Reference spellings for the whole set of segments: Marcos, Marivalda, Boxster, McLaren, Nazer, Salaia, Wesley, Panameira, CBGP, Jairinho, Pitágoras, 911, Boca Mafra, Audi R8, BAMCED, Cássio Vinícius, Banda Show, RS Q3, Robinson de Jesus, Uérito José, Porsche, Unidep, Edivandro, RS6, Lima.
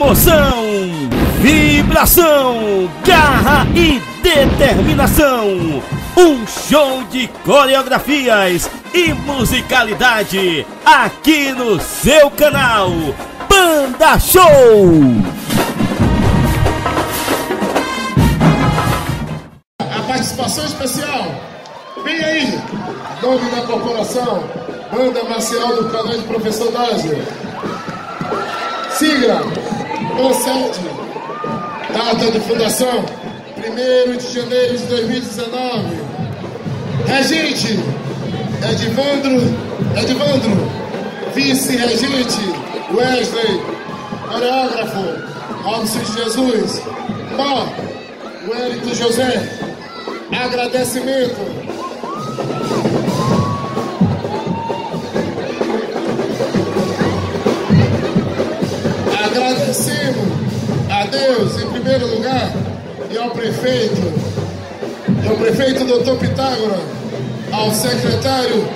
Emoção, vibração, garra e determinação. Um show de coreografias e musicalidade aqui no seu canal Banda Show. A participação especial, vem aí, nome da corporação, Banda Marcial do canal de Professor Nazer. Siga, BAMCED, data de fundação, 1º de janeiro de 2019. Regente, Edivandro, vice-regente, Wesley, coreógrafo, Robinson de Jesus, Pó, Uérito José, agradecimento. Agradecemos a Deus em primeiro lugar e ao prefeito, Dr. Pitágoras, ao secretário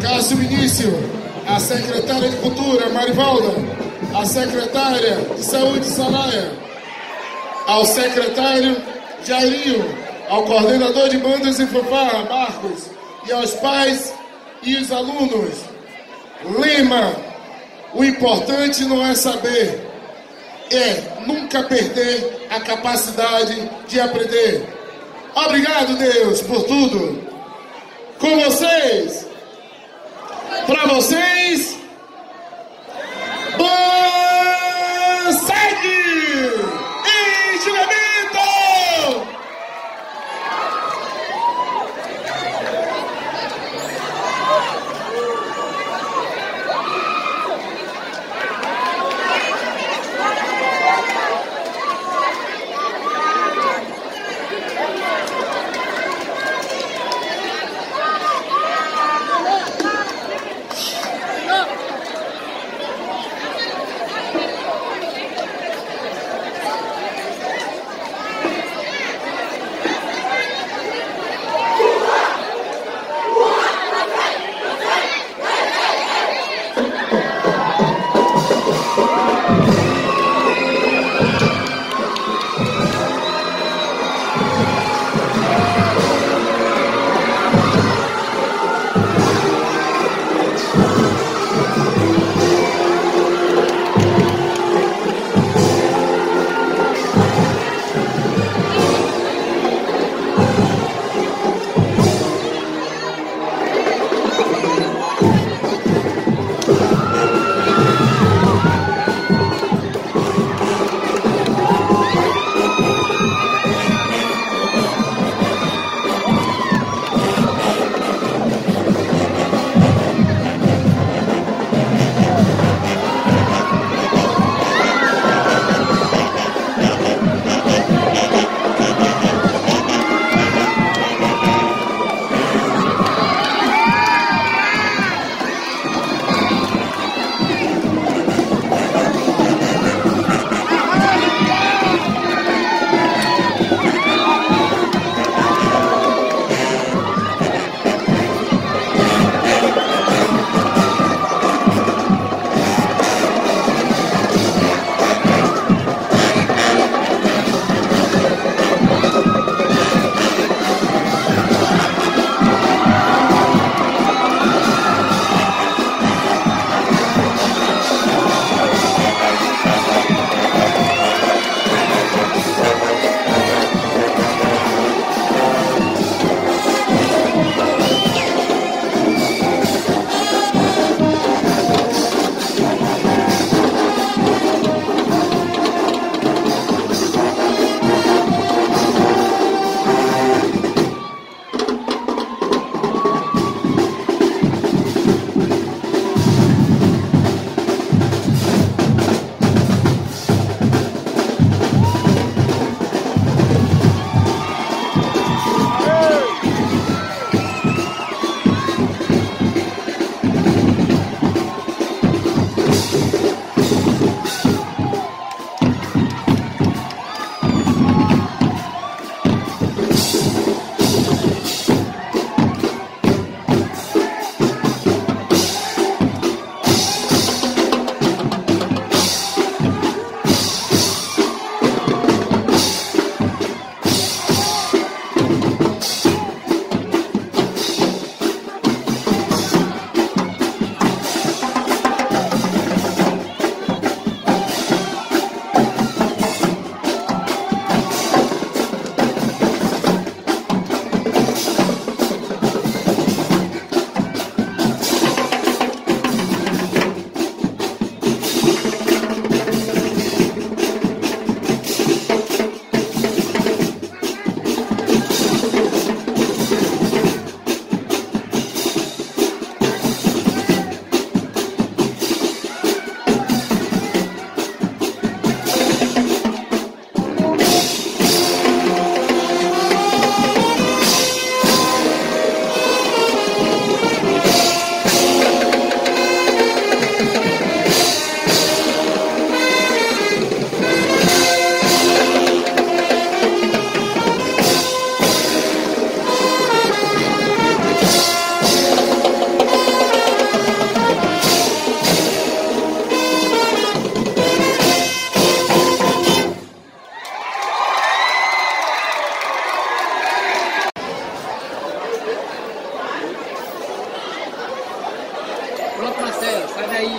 Cássio Vinícius, à secretária de Cultura, Marivalda, à secretária de Saúde, Salaia, ao secretário Jairinho, ao coordenador de bandas e fanfarra, Marcos, e aos pais e os alunos. Lima, o importante não é saber, é nunca perder a capacidade de aprender. Obrigado, Deus, por tudo. Com vocês, para vocês, BAMCED! Enxugamento! Sai daí.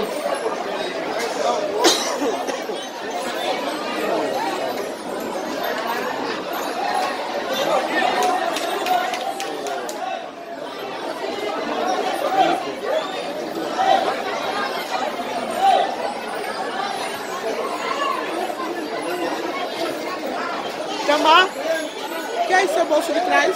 Chamar. Que é isso, seu bolso de trás?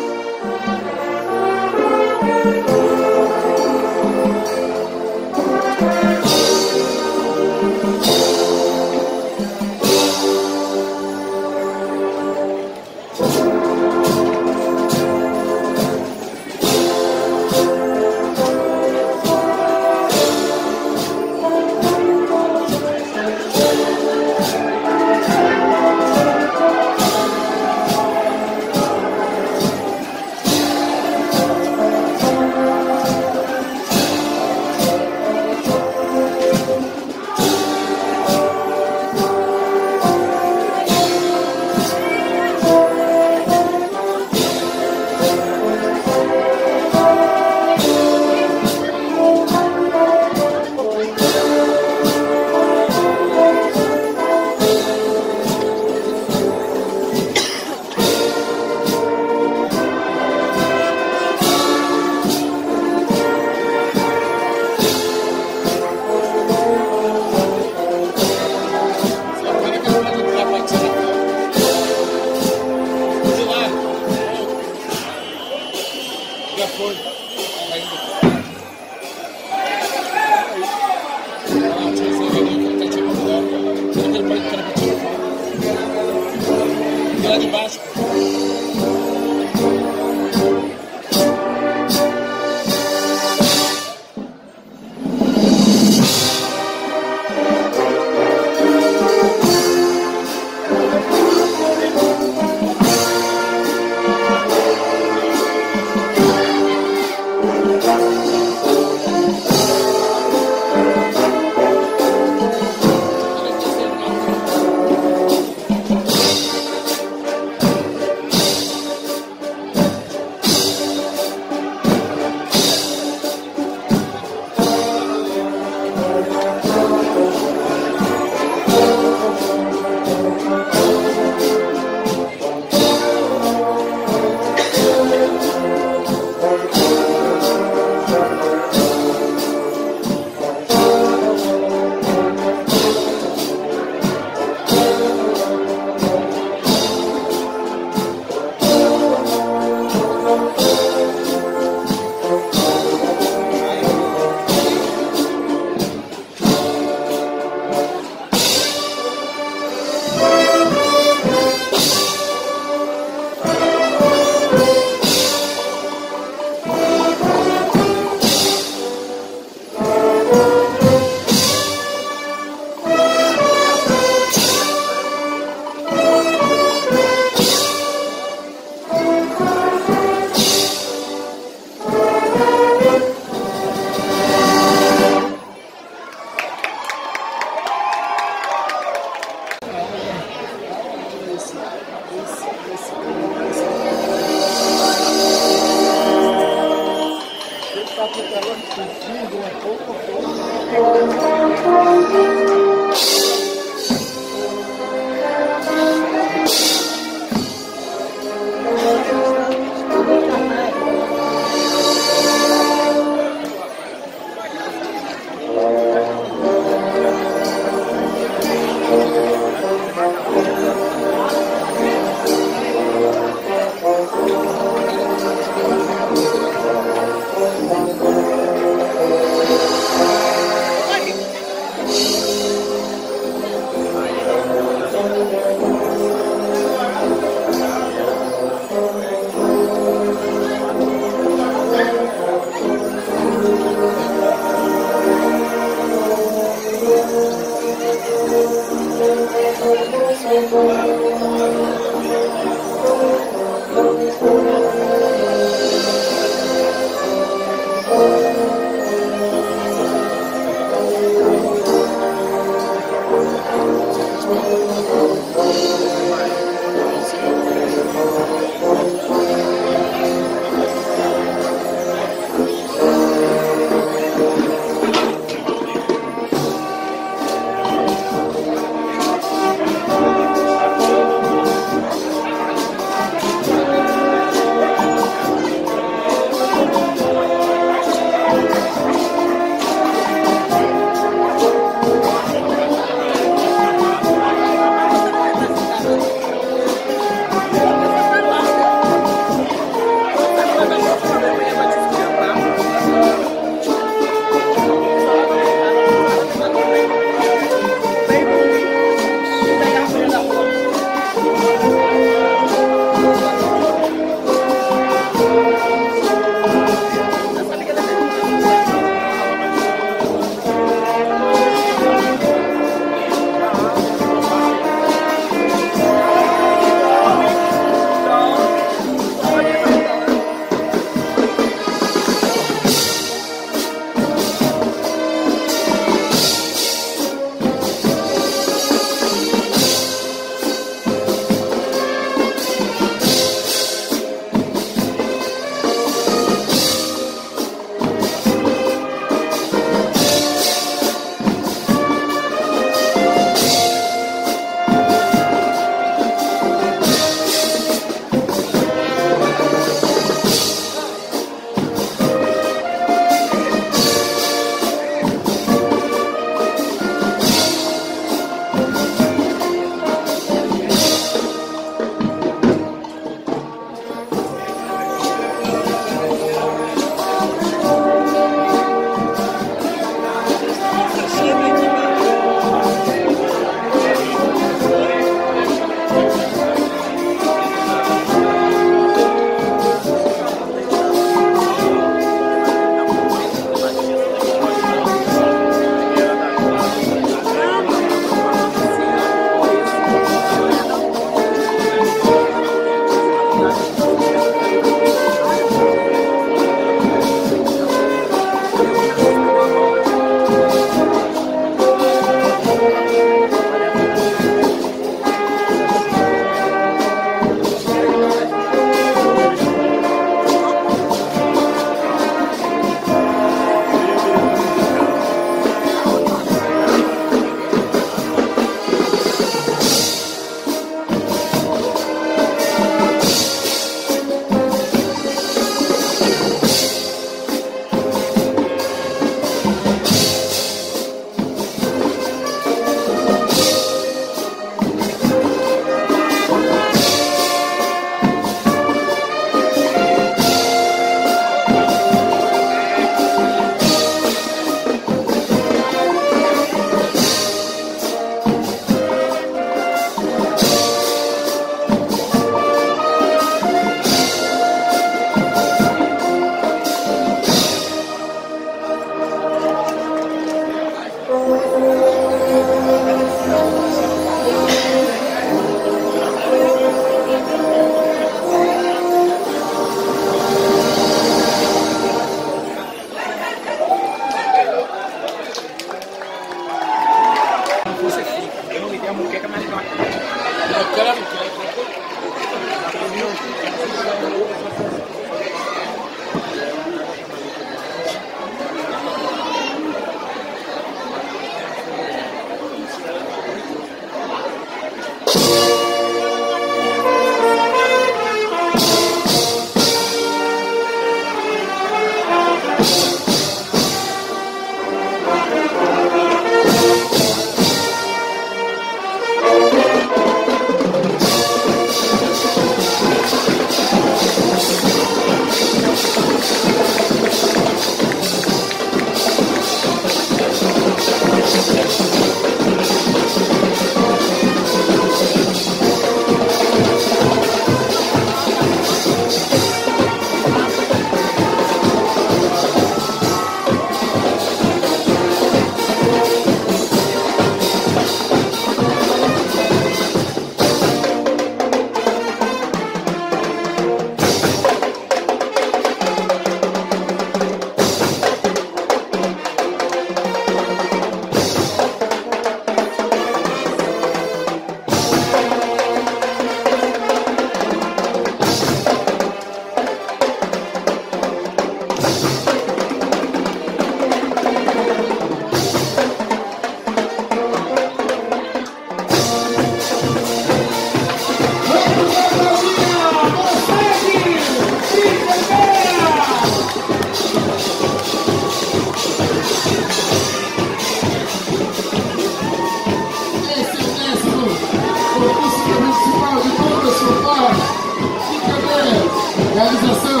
Realização,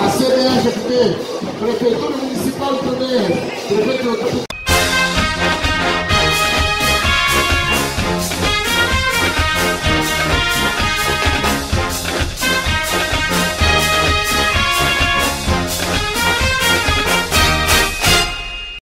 a CBGP, Prefeitura Municipal do Poder, Prefeitura do